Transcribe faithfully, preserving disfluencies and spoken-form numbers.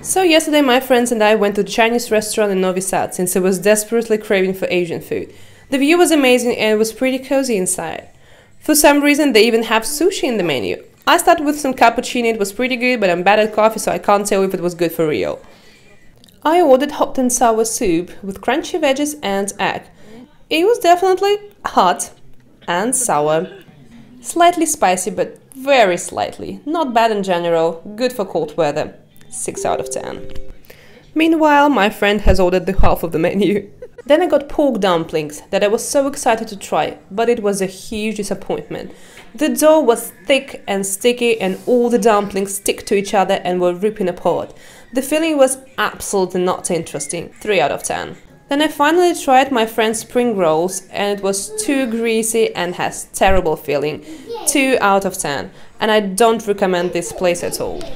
So yesterday my friends and I went to a Chinese restaurant in Novi Sad since I was desperately craving for Asian food. The view was amazing and it was pretty cozy inside. For some reason they even have sushi in the menu. I started with some cappuccino, it was pretty good, but I'm bad at coffee so I can't tell if it was good for real. I ordered hot and sour soup with crunchy veggies and egg. It was definitely hot and sour. Slightly spicy, but very slightly. Not bad in general, good for cold weather. six out of ten. Meanwhile, my friend has ordered the half of the menu. Then I got pork dumplings that I was so excited to try, but it was a huge disappointment. The dough was thick and sticky and all the dumplings stick to each other and were ripping apart. The filling was absolutely not interesting. three out of ten. Then I finally tried my friend's spring rolls and it was too greasy and has terrible filling. two out of ten. And I don't recommend this place at all.